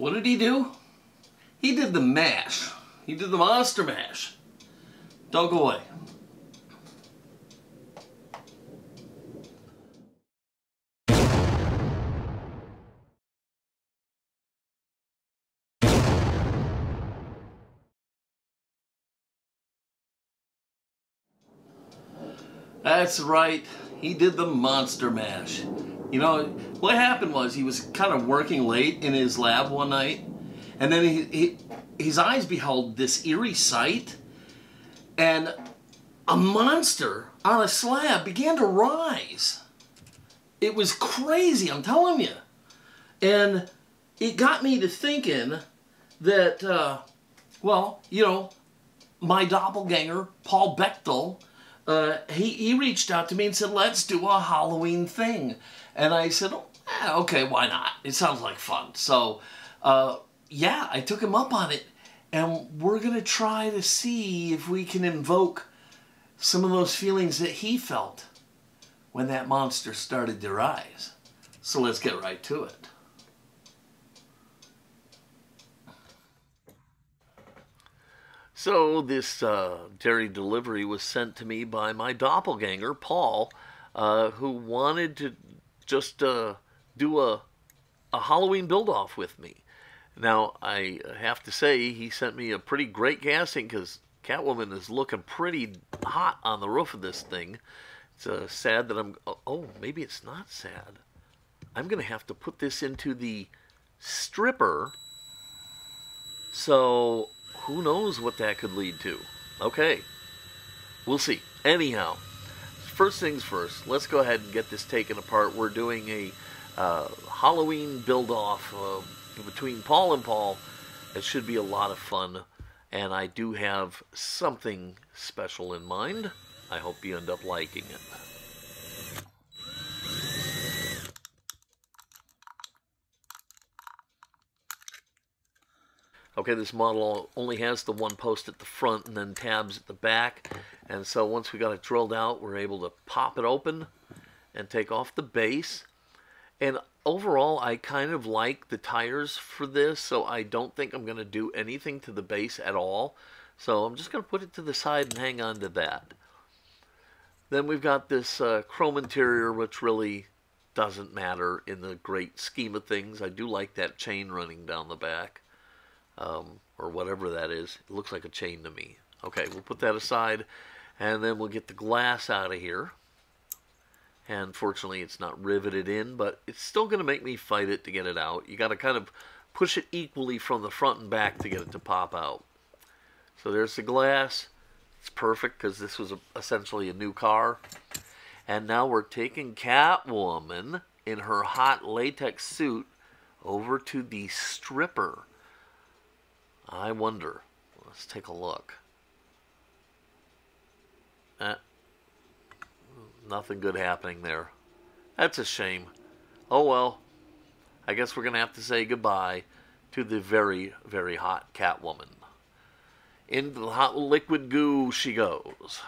What did he do? He did the mash. He did the monster mash. Don't go away. That's right, he did the monster mash. You know, what happened was he was kind of working late in his lab one night, and then his eyes beheld this eerie sight, and a monster on a slab began to rise. It was crazy, I'm telling you. And it got me to thinking that, well, you know, my doppelganger, Paul Bechtel, he reached out to me and said, let's do a Halloween thing. And I said, oh, yeah, okay, why not? It sounds like fun. So, yeah, I took him up on it. And we're going to try to see if we can invoke some of those feelings that he felt when that monster started to rise. So let's get right to it. So this dairy delivery was sent to me by my doppelganger, Paul, who wanted to just do a Halloween build-off with me. Now, I have to say, he sent me a pretty great casting because Catwoman is looking pretty hot on the roof of this thing. It's sad that I'm... Oh, maybe it's not sad. I'm going to have to put this into the stripper. So... who knows what that could lead to? Okay, we'll see. Anyhow, first things first, let's go ahead and get this taken apart. We're doing a Halloween build-off between Paul and Paul. It should be a lot of fun, and I do have something special in mind. I hope you end up liking it. Okay, this model only has the one post at the front and then tabs at the back. And so once we got it drilled out, we're able to pop it open and take off the base. And overall, I kind of like the tires for this, so I don't think I'm going to do anything to the base at all. So I'm just going to put it to the side and hang on to that. Then we've got this chrome interior, which really doesn't matter in the great scheme of things. I do like that chain running down the back. Or whatever that is. It looks like a chain to me. Okay, we'll put that aside, and then we'll get the glass out of here. And fortunately, it's not riveted in, but it's still going to make me fight it to get it out. You got to kind of push it equally from the front and back to get it to pop out. So there's the glass. It's perfect because this was essentially a new car. And now we're taking Catwoman in her hot latex suit over to the stripper. I wonder. Let's take a look. Nothing good happening there. That's a shame. Oh well. I guess we're going to have to say goodbye to the very, very hot Catwoman. Into the hot liquid goo she goes.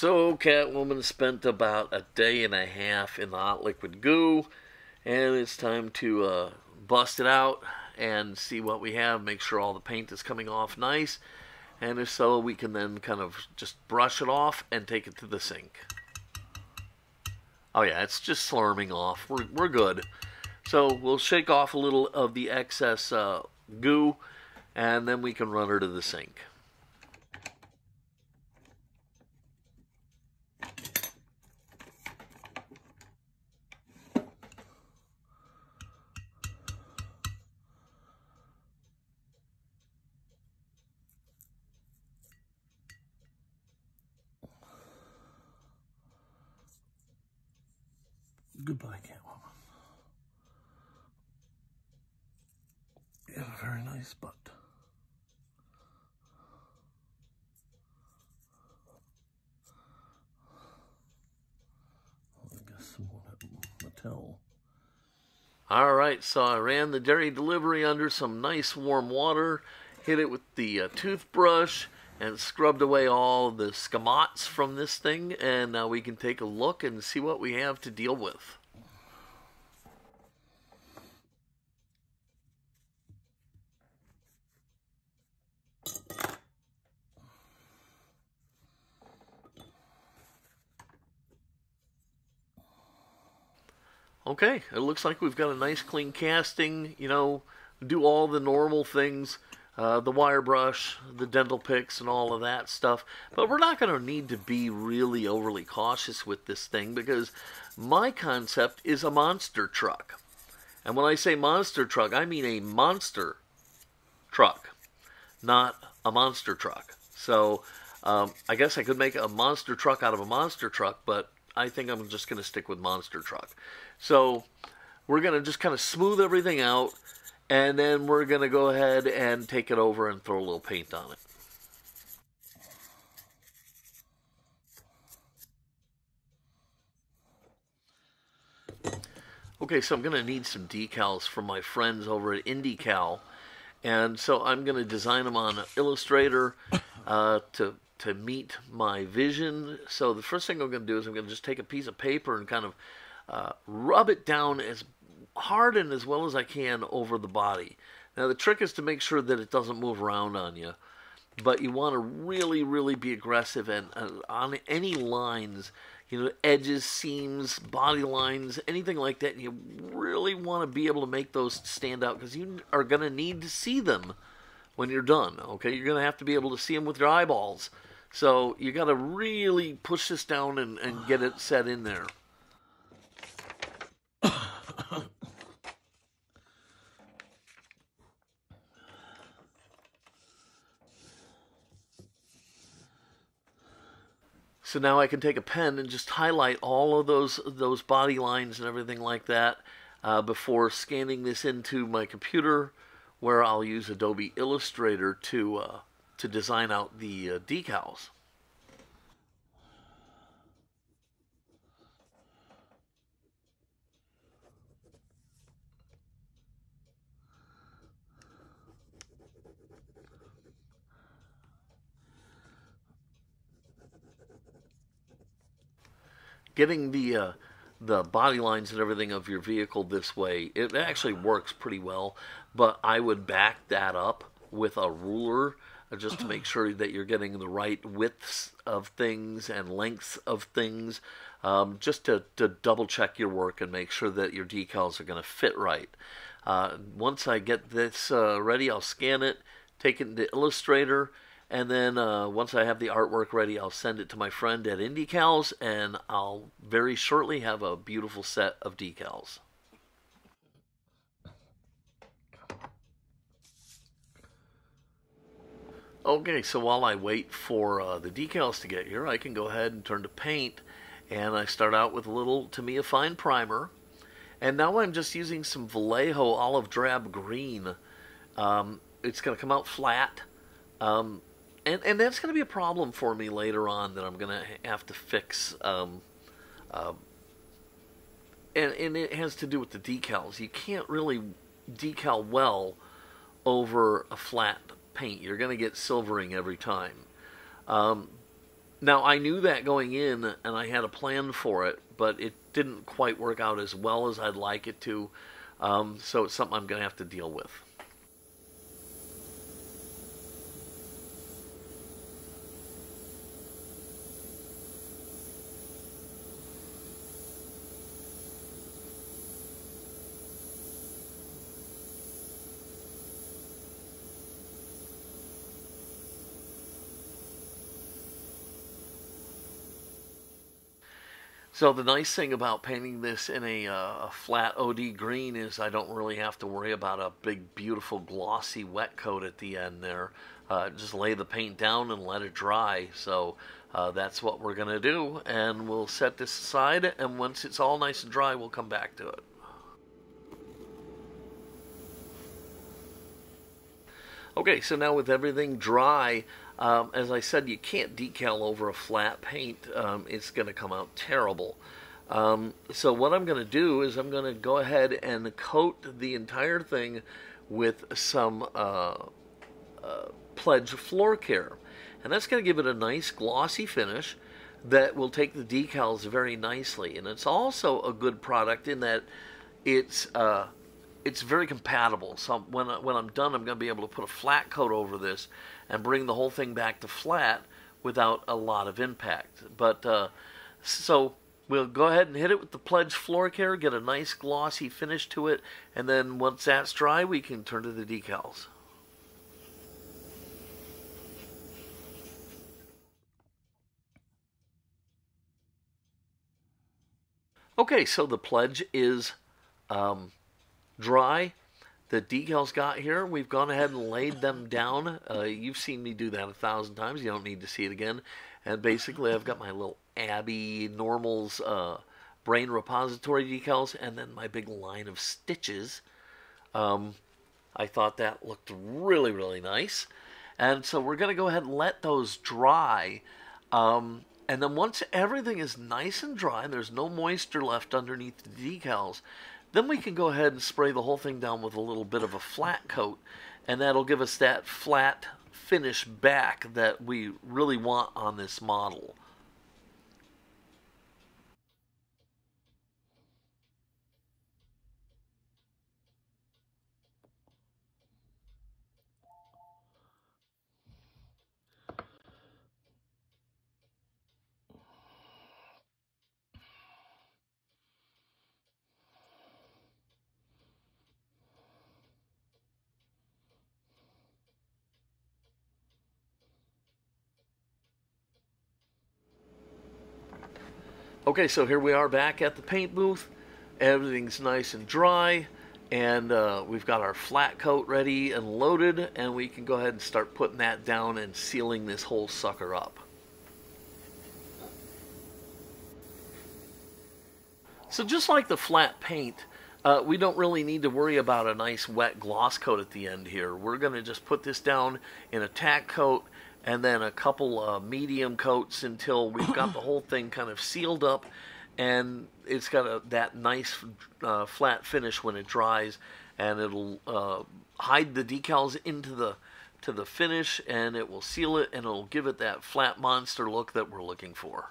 So Catwoman spent about a day and a half in the hot liquid goo, and it's time to bust it out and see what we have, make sure all the paint is coming off nice, and if so, we can then kind of just brush it off and take it to the sink. Oh yeah, it's just slurming off. We're good. So we'll shake off a little of the excess goo, and then we can run her to the sink. Goodbye, Catwoman. You have a very nice butt. All right, so I ran the dairy delivery under some nice warm water, hit it with the toothbrush, and scrubbed away all the scamots from this thing, and now we can take a look and see what we have to deal with. Okay, it looks like we've got a nice clean casting, you know, do all the normal things, the wire brush, the dental picks, and all of that stuff. But we're not going to need to be really overly cautious with this thing, because my concept is a monster truck. And when I say monster truck, I mean a monster truck, not a monster truck. So I guess I could make a monster truck out of a monster truck, but I think I'm just going to stick with monster truck. So we're going to just kind of smooth everything out, and then we're going to go ahead and take it over and throw a little paint on it. Okay, so I'm going to need some decals from my friends over at IndieCal, and so I'm going to design them on Illustrator to meet my vision. So the first thing I'm going to do is I'm going to just take a piece of paper and kind of rub it down as hard and as well as I can over the body. Now the trick is to make sure that it doesn't move around on you, but you want to really, really be aggressive and on any lines, you know, edges, seams, body lines, anything like that. And you really want to be able to make those stand out, because you are going to need to see them when you're done. Okay, you're going to have to be able to see them with your eyeballs. So you got to really push this down and get it set in there. So now I can take a pen and just highlight all of those body lines and everything like that before scanning this into my computer, where I'll use Adobe Illustrator to design out the decals. Getting the body lines and everything of your vehicle this way, it actually works pretty well, but I would back that up with a ruler just to make sure that you're getting the right widths of things and lengths of things, just to double check your work and make sure that your decals are going to fit right. Once I get this ready, I'll scan it, take it into Illustrator, and then once I have the artwork ready, I'll send it to my friend at IndieCals, and I'll very shortly have a beautiful set of decals. Okay, so while I wait for the decals to get here, I can go ahead and turn to paint, and I start out with a little, to me, a fine primer. And now I'm just using some Vallejo Olive Drab Green. It's going to come out flat. And that's going to be a problem for me later on that I'm going to have to fix. And it has to do with the decals. You can't really decal well over a flat paint. You're going to get silvering every time. Now, I knew that going in, and I had a plan for it, but it didn't quite work out as well as I'd like it to. So it's something I'm going to have to deal with. So the nice thing about painting this in a flat OD green is I don't really have to worry about a big, beautiful, glossy wet coat at the end there. Just lay the paint down and let it dry. So that's what we're going to do, and we'll set this aside, and once it's all nice and dry, we'll come back to it. Okay, so now with everything dry, as I said, you can't decal over a flat paint. It's going to come out terrible. So what I'm going to do is I'm going to go ahead and coat the entire thing with some Pledge Floor Care. And that's going to give it a nice glossy finish that will take the decals very nicely. And it's also a good product in that it's very compatible. So when I'm done, I'm going to be able to put a flat coat over this and bring the whole thing back to flat without a lot of impact. But so we'll go ahead and hit it with the Pledge Floor Care, get a nice glossy finish to it, and then once that's dry, we can turn to the decals. Okay, so the Pledge is dry. The decals got here. We've gone ahead and laid them down. You've seen me do that 1,000 times. You don't need to see it again. And basically, I've got my little Abby Normals brain repository decals, and then my big line of stitches. I thought that looked really, really nice. And so we're going to go ahead and let those dry. And then once everything is nice and dry, and there's no moisture left underneath the decals, then we can go ahead and spray the whole thing down with a little bit of a flat coat, and that'll give us that flat finish back that we really want on this model. Okay, so here we are back at the paint booth. Everything's nice and dry, and we've got our flat coat ready and loaded, and we can go ahead and start putting that down and sealing this whole sucker up. So just like the flat paint, we don't really need to worry about a nice wet gloss coat at the end here. We're going to just put this down in a tack coat, and then a couple medium coats until we've got the whole thing kind of sealed up, and it's got that nice flat finish when it dries, and it'll hide the decals into the finish, and it will seal it, and it'll give it that flat monster look that we're looking for.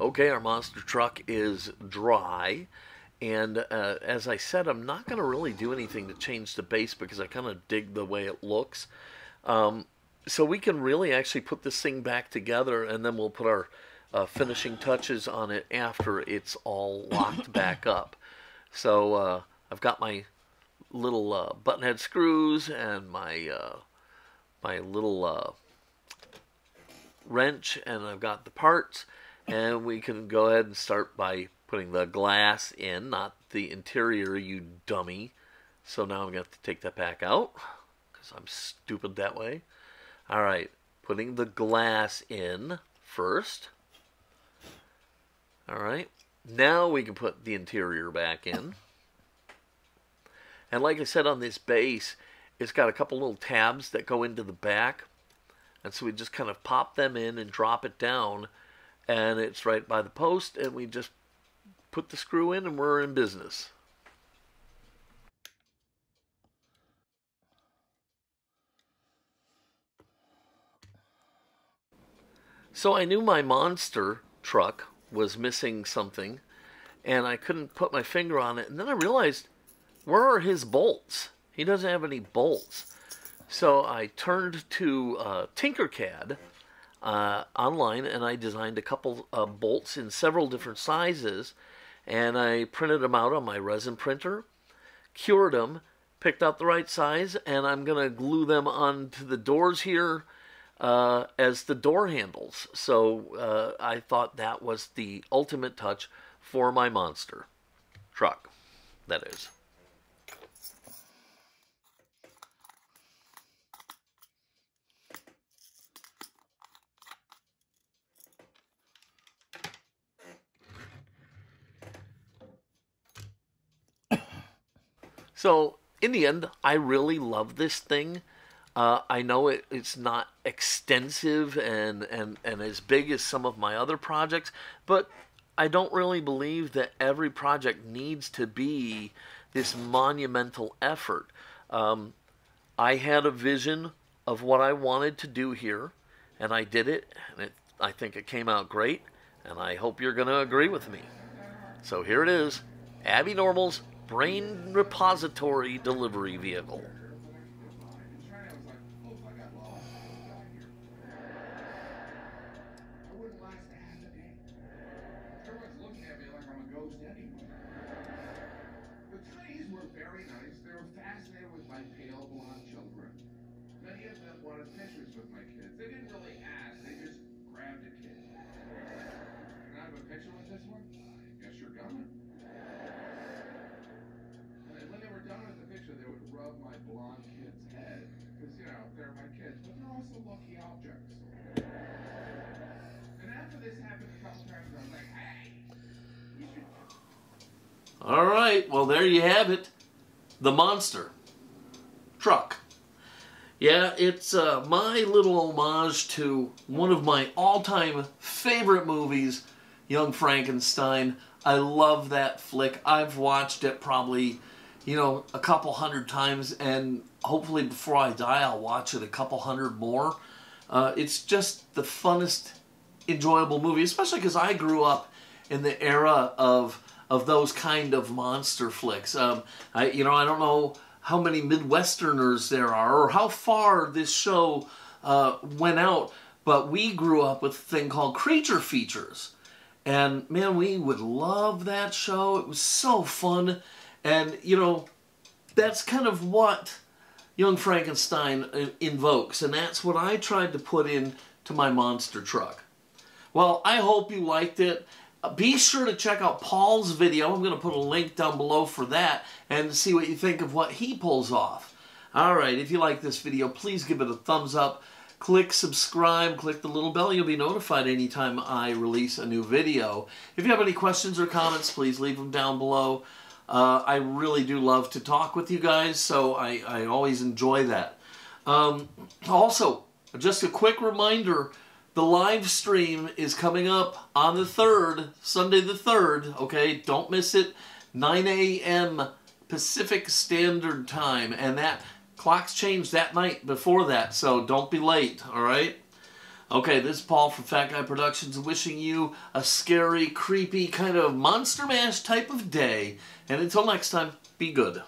Okay, our monster truck is dry, and as I said, I'm not going to really do anything to change the base because I kind of dig the way it looks. So we can really actually put this thing back together, and then we'll put our finishing touches on it after it's all locked back up. So I've got my little button head screws and my, my little wrench, and I've got the parts. And we can go ahead and start by putting the glass in, not the interior, you dummy. So now I'm going to have to take that back out, because I'm stupid that way. All right, putting the glass in first. All right, now we can put the interior back in. And like I said, on this base, it's got a couple little tabs that go into the back. And so we just kind of pop them in and drop it down. And it's right by the post, and we just put the screw in, and we're in business. So I knew my monster truck was missing something, and I couldn't put my finger on it. And then I realized, where are his bolts? He doesn't have any bolts. So I turned to Tinkercad online, and I designed a couple bolts in several different sizes, and I printed them out on my resin printer, cured them, picked out the right size, and I'm going to glue them onto the doors here as the door handles. So I thought that was the ultimate touch for my monster truck, that is. So in the end, I really love this thing. I know it's not extensive and as big as some of my other projects, but I don't really believe that every project needs to be this monumental effort. I had a vision of what I wanted to do here, and I did it, and I think it came out great, and I hope you're going to agree with me. So here it is, Abby Normals Brain Repository Delivery Vehicle. All right, well, there you have it. The monster truck. Yeah, it's my little homage to one of my all-time favorite movies, Young Frankenstein. I love that flick. I've watched it probably, you know, a couple hundred times, and hopefully before I die, I'll watch it a couple hundred more. It's just the funnest, enjoyable movie, especially because I grew up in the era of those kind of monster flicks. I don't know how many Midwesterners there are or how far this show went out, but we grew up with a thing called Creature Features. And man, we would love that show. It was so fun. And, you know, that's kind of what Young Frankenstein invokes, and that's what I tried to put in to my monster truck. Well, I hope you liked it. Be sure to check out Paul's video. I'm going to put a link down below for that and see what you think of what he pulls off. All right, if you like this video, please give it a thumbs up. Click subscribe, click the little bell. You'll be notified anytime I release a new video. If you have any questions or comments, please leave them down below. I really do love to talk with you guys, so I always enjoy that. Also, just a quick reminder, the live stream is coming up on the 3rd, Sunday the 3rd, okay? Don't miss it, 9 a.m. Pacific Standard Time. And that clock's changed that night before that, so don't be late, all right? Okay, this is Paul from Fat Guy Productions wishing you a scary, creepy, kind of Monster Mash type of day. And until next time, be good.